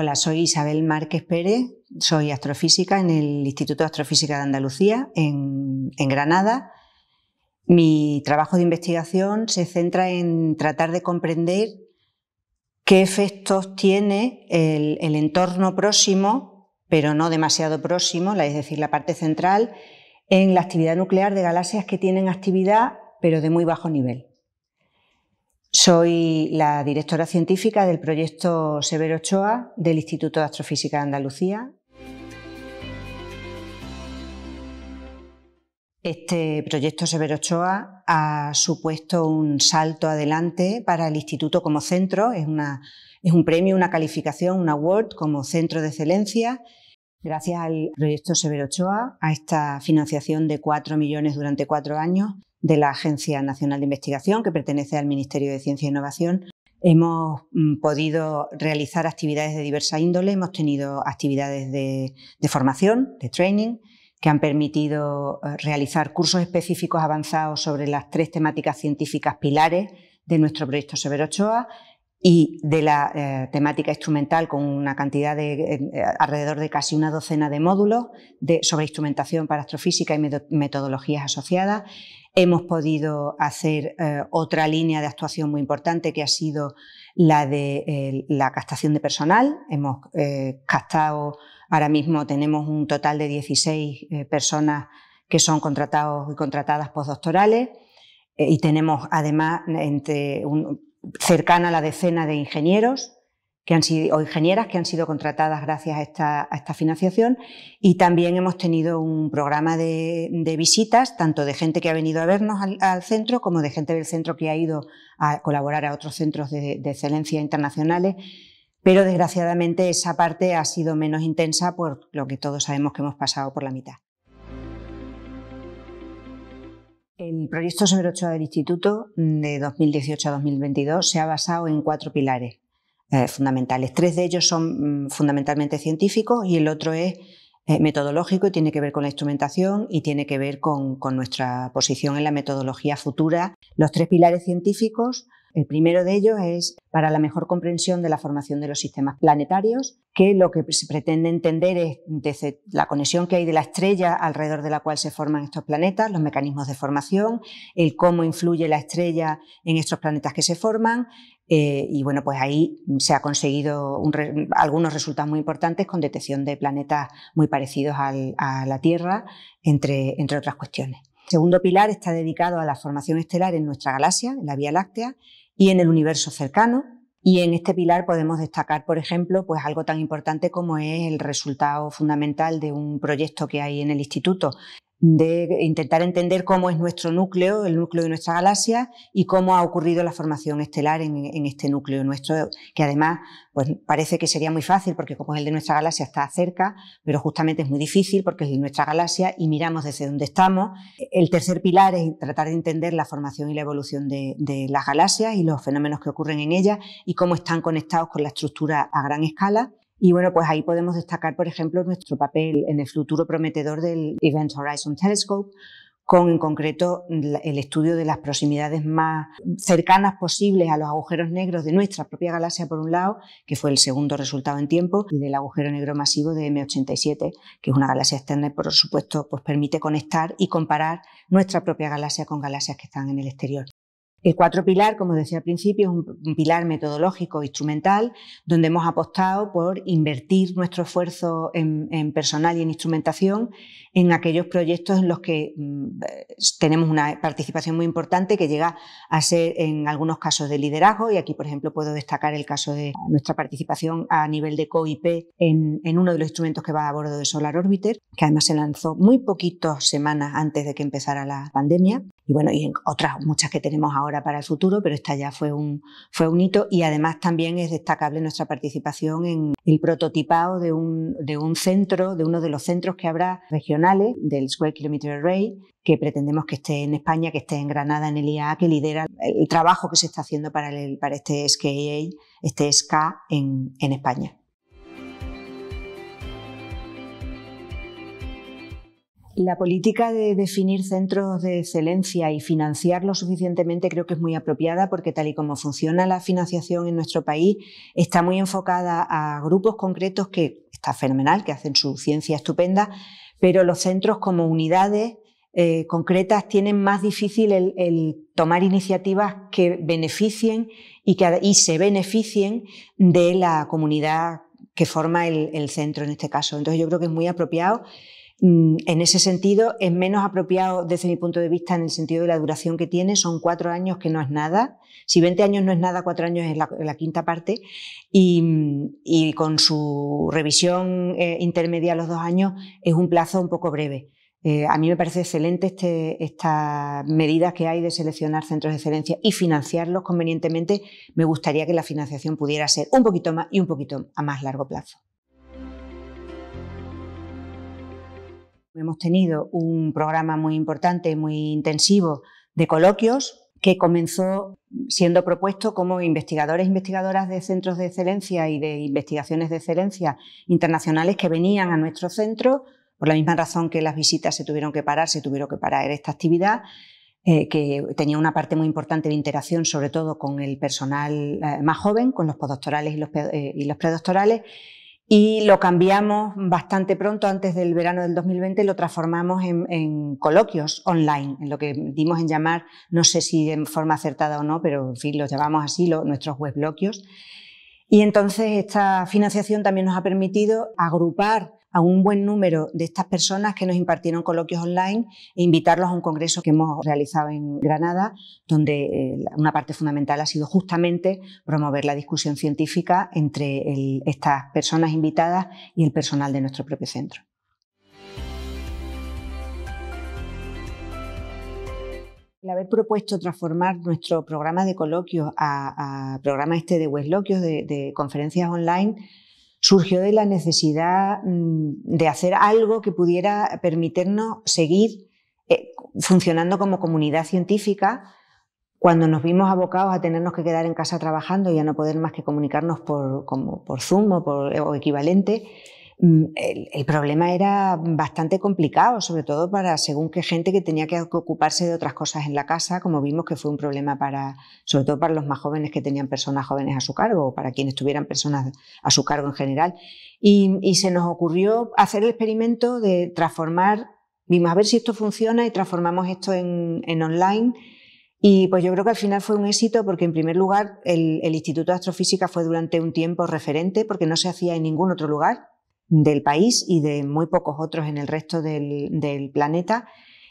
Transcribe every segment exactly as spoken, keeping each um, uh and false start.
Hola, soy Isabel Márquez Pérez, soy astrofísica en el Instituto de Astrofísica de Andalucía, en, en Granada. Mi trabajo de investigación se centra en tratar de comprender qué efectos tiene el, el entorno próximo, pero no demasiado próximo, es decir, la parte central, en la actividad nuclear de galaxias que tienen actividad, pero de muy bajo nivel. Soy la directora científica del proyecto Severo Ochoa del Instituto de Astrofísica de Andalucía. Este proyecto Severo Ochoa ha supuesto un salto adelante para el Instituto como centro. Es, una, es un premio, una calificación, un award como centro de excelencia. Gracias al proyecto Severo Ochoa, a esta financiación de cuatro millones durante cuatro años, de la Agencia Nacional de Investigación, que pertenece al Ministerio de Ciencia e Innovación, hemos podido realizar actividades de diversa índole. Hemos tenido actividades de, de formación, de training, que han permitido realizar cursos específicos avanzados sobre las tres temáticas científicas pilares de nuestro proyecto Severo Ochoa y de la eh, temática instrumental, con una cantidad de eh, alrededor de casi una docena de módulos de, sobre instrumentación para astrofísica y metodologías asociadas. Hemos podido hacer eh, otra línea de actuación muy importante, que ha sido la de eh, la captación de personal. Hemos eh, captado, ahora mismo tenemos un total de dieciséis eh, personas que son contratados y contratadas postdoctorales, eh, y tenemos además entre un, cercana a la decena de ingenieros que han sido, o ingenieras que han sido contratadas gracias a esta, a esta financiación. Y también hemos tenido un programa de, de visitas, tanto de gente que ha venido a vernos al, al centro como de gente del centro que ha ido a colaborar a otros centros de, de excelencia internacionales. Pero desgraciadamente esa parte ha sido menos intensa, por lo que todos sabemos que hemos pasado por la mitad. El proyecto Severo Ochoa del Instituto, de dos mil dieciocho a dos mil veintidós, se ha basado en cuatro pilares eh, fundamentales. Tres de ellos son mm, fundamentalmente científicos y el otro es eh, metodológico, y tiene que ver con la instrumentación y tiene que ver con, con nuestra posición en la metodología futura. Los tres pilares científicos, el primero de ellos es para la mejor comprensión de la formación de los sistemas planetarios, que lo que se pretende entender es desde la conexión que hay de la estrella alrededor de la cual se forman estos planetas, los mecanismos de formación, el cómo influye la estrella en estos planetas que se forman, eh, y bueno, pues ahí se ha conseguido un re, algunos resultados muy importantes con detección de planetas muy parecidos al, a la Tierra, entre, entre otras cuestiones. El segundo pilar está dedicado a la formación estelar en nuestra galaxia, en la Vía Láctea, y en el universo cercano. Y en este pilar podemos destacar, por ejemplo, pues algo tan importante como es el resultado fundamental de un proyecto que hay en el instituto, de intentar entender cómo es nuestro núcleo, el núcleo de nuestra galaxia, y cómo ha ocurrido la formación estelar en, en este núcleo nuestro, que además pues parece que sería muy fácil, porque como el de nuestra galaxia está cerca, pero justamente es muy difícil porque es de nuestra galaxia y miramos desde donde estamos. El tercer pilar es tratar de entender la formación y la evolución de, de las galaxias y los fenómenos que ocurren en ellas y cómo están conectados con la estructura a gran escala. Y bueno, pues ahí podemos destacar, por ejemplo, nuestro papel en el futuro prometedor del Event Horizon Telescope, con en concreto el estudio de las proximidades más cercanas posibles a los agujeros negros de nuestra propia galaxia, por un lado, que fue el segundo resultado en tiempo, y del agujero negro masivo de M ochenta y siete, que es una galaxia externa y, por supuesto, pues permite conectar y comparar nuestra propia galaxia con galaxias que están en el exterior. El cuarto pilar, como decía al principio, es un pilar metodológico instrumental, donde hemos apostado por invertir nuestro esfuerzo en, en personal y en instrumentación en aquellos proyectos en los que mmm, tenemos una participación muy importante, que llega a ser en algunos casos de liderazgo. Y aquí, por ejemplo, puedo destacar el caso de nuestra participación a nivel de C O I P en, en uno de los instrumentos que va a bordo de Solar Orbiter, que además se lanzó muy poquitas semanas antes de que empezara la pandemia. Y bueno, y en otras muchas que tenemos ahora para el futuro, pero esta ya fue un, fue un hito. Y además también es destacable nuestra participación en el prototipado de un, de un centro, de uno de los centros que habrá regionales, del Square Kilometer Array, que pretendemos que esté en España, que esté en Granada, en el I A A, que lidera el trabajo que se está haciendo para, el, para este S K A, este S K en, en España. La política de definir centros de excelencia y financiarlos suficientemente creo que es muy apropiada, porque tal y como funciona la financiación en nuestro país está muy enfocada a grupos concretos, que está fenomenal, que hacen su ciencia estupenda, pero los centros como unidades eh, concretas tienen más difícil el, el tomar iniciativas que beneficien y, que, y se beneficien de la comunidad que forma el, el centro en este caso. Entonces yo creo que es muy apropiado. En ese sentido, es menos apropiado desde mi punto de vista en el sentido de la duración que tiene. Son cuatro años, que no es nada. Si veinte años no es nada, cuatro años es la, la quinta parte, y, y con su revisión eh, intermedia a los dos años es un plazo un poco breve. Eh, a mí me parece excelente este, estas medidas que hay de seleccionar centros de excelencia y financiarlos convenientemente. Me gustaría que la financiación pudiera ser un poquito más y un poquito a más largo plazo. Hemos tenido un programa muy importante, muy intensivo de coloquios, que comenzó siendo propuesto como investigadores e investigadoras de centros de excelencia y de investigaciones de excelencia internacionales que venían a nuestro centro. Por la misma razón que las visitas se tuvieron que parar, se tuvieron que parar esta actividad, eh, que tenía una parte muy importante de interacción, sobre todo con el personal eh, más joven, con los postdoctorales y los, eh, y los predoctorales. Y lo cambiamos bastante pronto, antes del verano del dos mil veinte, lo transformamos en, en coloquios online, en lo que dimos en llamar, no sé si de forma acertada o no, pero en fin, los llamamos así, lo, nuestros webbloquios. Y entonces esta financiación también nos ha permitido agrupar a un buen número de estas personas que nos impartieron coloquios online e invitarlos a un congreso que hemos realizado en Granada, donde una parte fundamental ha sido justamente promover la discusión científica entre el, estas personas invitadas y el personal de nuestro propio centro. El haber propuesto transformar nuestro programa de coloquios a, a programa este de webloquios, de, de conferencias online, surgió de la necesidad de hacer algo que pudiera permitirnos seguir funcionando como comunidad científica cuando nos vimos abocados a tenernos que quedar en casa trabajando y a no poder más que comunicarnos por, como por Zoom o, por, o equivalente. El, el problema era bastante complicado, sobre todo para según qué gente que tenía que ocuparse de otras cosas en la casa, como vimos que fue un problema para, sobre todo para los más jóvenes que tenían personas jóvenes a su cargo, o para quienes tuvieran personas a su cargo en general. Y, y se nos ocurrió hacer el experimento de transformar, vimos a ver si esto funciona y transformamos esto en, en online. Y pues yo creo que al final fue un éxito, porque en primer lugar el, el Instituto de Astrofísica fue durante un tiempo referente, porque no se hacía en ningún otro lugar del país y de muy pocos otros en el resto del, del planeta,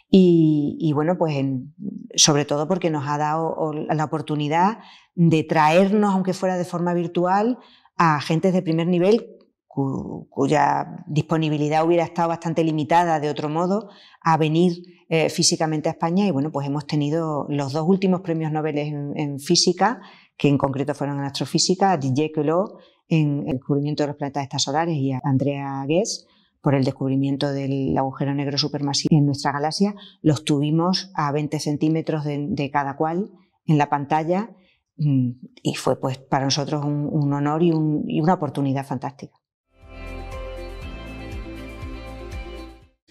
y, y bueno, pues en, sobre todo porque nos ha dado la oportunidad de traernos, aunque fuera de forma virtual, a agentes de primer nivel cu, cuya disponibilidad hubiera estado bastante limitada de otro modo a venir eh, físicamente a España. Y bueno, pues hemos tenido los dos últimos premios Nobel en, en física, que en concreto fueron en astrofísica, Didier Queloz en el descubrimiento de los planetas extrasolares y a Andrea Ghez por el descubrimiento del agujero negro supermasivo en nuestra galaxia. Los tuvimos a veinte centímetros de, de cada cual en la pantalla, y fue pues para nosotros un, un honor y, un, y una oportunidad fantástica.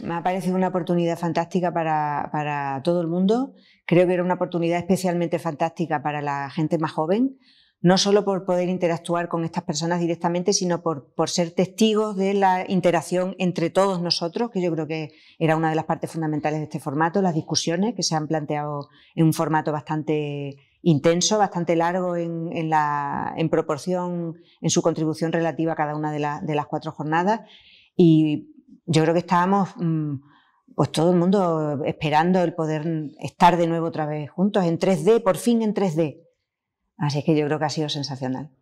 Me ha parecido una oportunidad fantástica para, para todo el mundo. Creo que era una oportunidad especialmente fantástica para la gente más joven, no solo por poder interactuar con estas personas directamente, sino por, por ser testigos de la interacción entre todos nosotros, que yo creo que era una de las partes fundamentales de este formato, las discusiones que se han planteado en un formato bastante intenso, bastante largo en, en, la, en proporción, en su contribución relativa a cada una de, la, de las cuatro jornadas. Y yo creo que estábamos pues todo el mundo esperando el poder estar de nuevo otra vez juntos en tres D, por fin en tres D. Así que yo creo que ha sido sensacional.